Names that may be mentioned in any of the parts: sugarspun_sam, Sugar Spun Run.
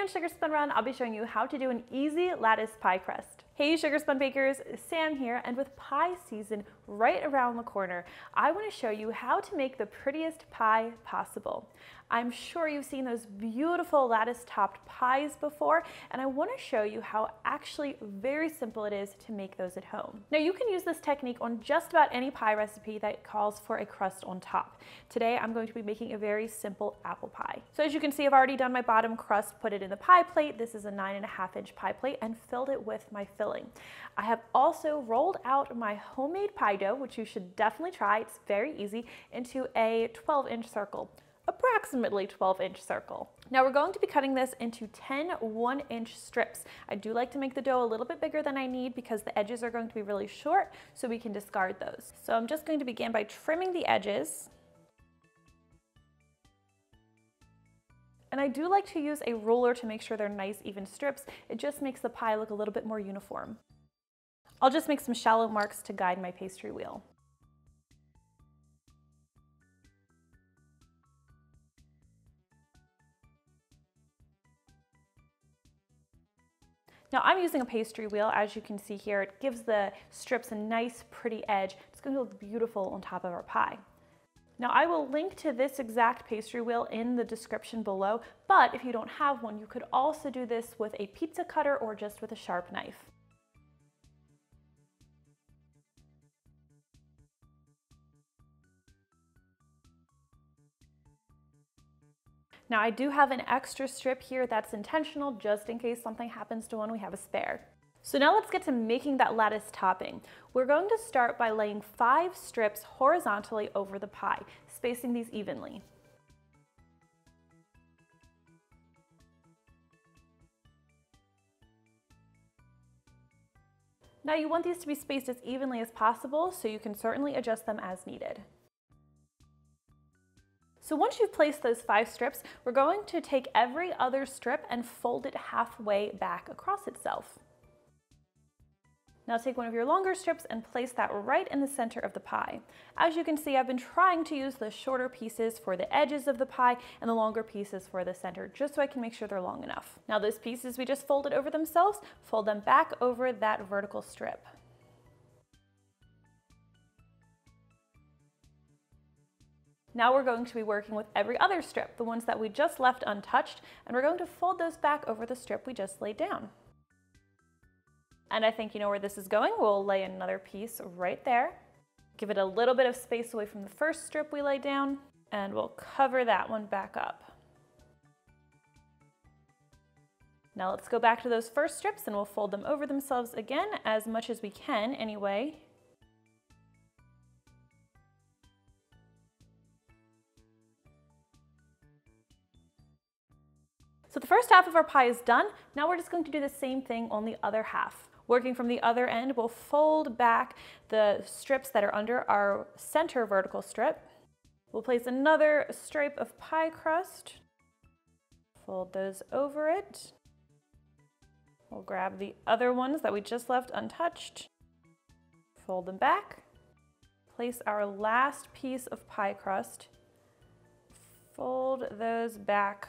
on Sugar Spun Run, I'll be showing you how to do an easy lattice pie crust. Hey Sugar Spun Bakers, Sam here, and with pie season right around the corner, I want to show you how to make the prettiest pie possible. I'm sure you've seen those beautiful lattice-topped pies before, and I want to show you how actually very simple it is to make those at home. Now you can use this technique on just about any pie recipe that calls for a crust on top. Today I'm going to be making a very simple apple pie. So as you can see, I've already done my bottom crust, put it in the pie plate. This is a 9.5-inch pie plate, and filled it with my filling. I have also rolled out my homemade pie dough, which you should definitely try, it's very easy, into a 12-inch circle. Approximately 12-inch circle. Now we're going to be cutting this into 10 1-inch strips. I do like to make the dough a little bit bigger than I need because the edges are going to be really short, so we can discard those. So I'm just going to begin by trimming the edges. And I do like to use a ruler to make sure they're nice even strips. It just makes the pie look a little bit more uniform. I'll just make some shallow marks to guide my pastry wheel. Now I'm using a pastry wheel, as you can see here. It gives the strips a nice pretty edge. It's going to look beautiful on top of our pie. Now I will link to this exact pastry wheel in the description below, but if you don't have one, you could also do this with a pizza cutter or just with a sharp knife. Now I do have an extra strip here that's intentional, just in case something happens to one, we have a spare. So now let's get to making that lattice topping. We're going to start by laying 5 strips horizontally over the pie, spacing these evenly. Now you want these to be spaced as evenly as possible, so you can certainly adjust them as needed. So once you've placed those 5 strips, we're going to take every other strip and fold it halfway back across itself. Now take one of your longer strips and place that right in the center of the pie. As you can see, I've been trying to use the shorter pieces for the edges of the pie and the longer pieces for the center, just so I can make sure they're long enough. Now those pieces we just folded over themselves, fold them back over that vertical strip. Now we're going to be working with every other strip, the ones that we just left untouched, and we're going to fold those back over the strip we just laid down. And I think you know where this is going. We'll lay another piece right there. Give it a little bit of space away from the first strip we laid down, and we'll cover that one back up. Now let's go back to those first strips and we'll fold them over themselves again, as much as we can anyway. So the first half of our pie is done. Now we're just going to do the same thing on the other half. Working from the other end, we'll fold back the strips that are under our center vertical strip. We'll place another stripe of pie crust. Fold those over it. We'll grab the other ones that we just left untouched. Fold them back. Place our last piece of pie crust. Fold those back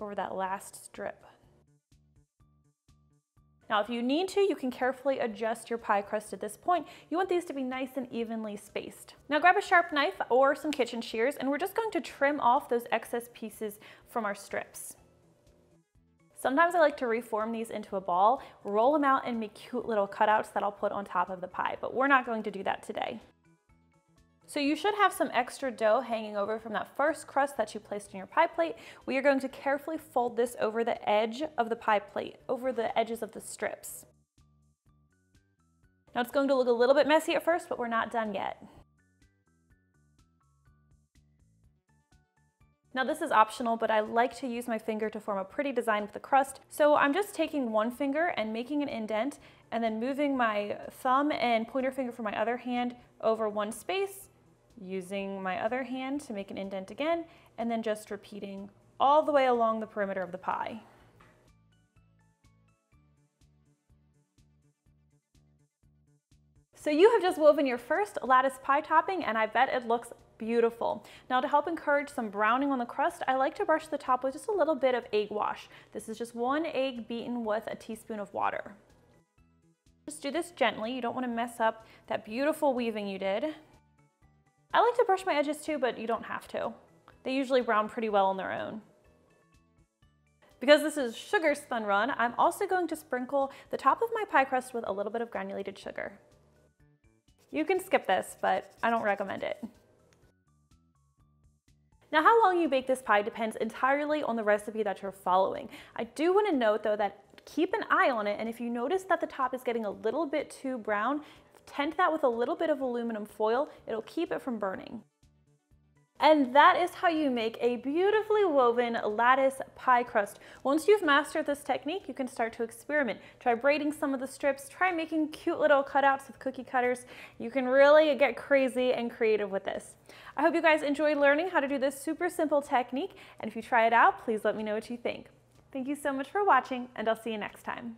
over that last strip. Now if you need to, you can carefully adjust your pie crust at this point. You want these to be nice and evenly spaced. Now grab a sharp knife or some kitchen shears, and we're just going to trim off those excess pieces from our strips. Sometimes I like to reform these into a ball, roll them out, and make cute little cutouts that I'll put on top of the pie, but we're not going to do that today. So you should have some extra dough hanging over from that first crust that you placed in your pie plate. We are going to carefully fold this over the edge of the pie plate, over the edges of the strips. Now it's going to look a little bit messy at first, but we're not done yet. Now this is optional, but I like to use my finger to form a pretty design with the crust. So I'm just taking one finger and making an indent, and then moving my thumb and pointer finger from my other hand over one space, using my other hand to make an indent again, and then just repeating all the way along the perimeter of the pie. So you have just woven your first lattice pie topping, and I bet it looks Beautiful. Now to help encourage some browning on the crust, I like to brush the top with just a little bit of egg wash. This is just 1 egg beaten with a teaspoon of water. Just do this gently. You don't want to mess up that beautiful weaving you did. I like to brush my edges too, but you don't have to. They usually brown pretty well on their own. Because this is Sugar Spun Run, I'm also going to sprinkle the top of my pie crust with a little bit of granulated sugar. You can skip this, but I don't recommend it. Now, how long you bake this pie depends entirely on the recipe that you're following. I do want to note though that keep an eye on it, and if you notice that the top is getting a little bit too brown, tent that with a little bit of aluminum foil. It'll keep it from burning. And that is how you make a beautifully woven lattice pie crust. Once you've mastered this technique, you can start to experiment. Try braiding some of the strips, try making cute little cutouts with cookie cutters. You can really get crazy and creative with this. I hope you guys enjoyed learning how to do this super simple technique, and if you try it out, please let me know what you think. Thank you so much for watching, and I'll see you next time.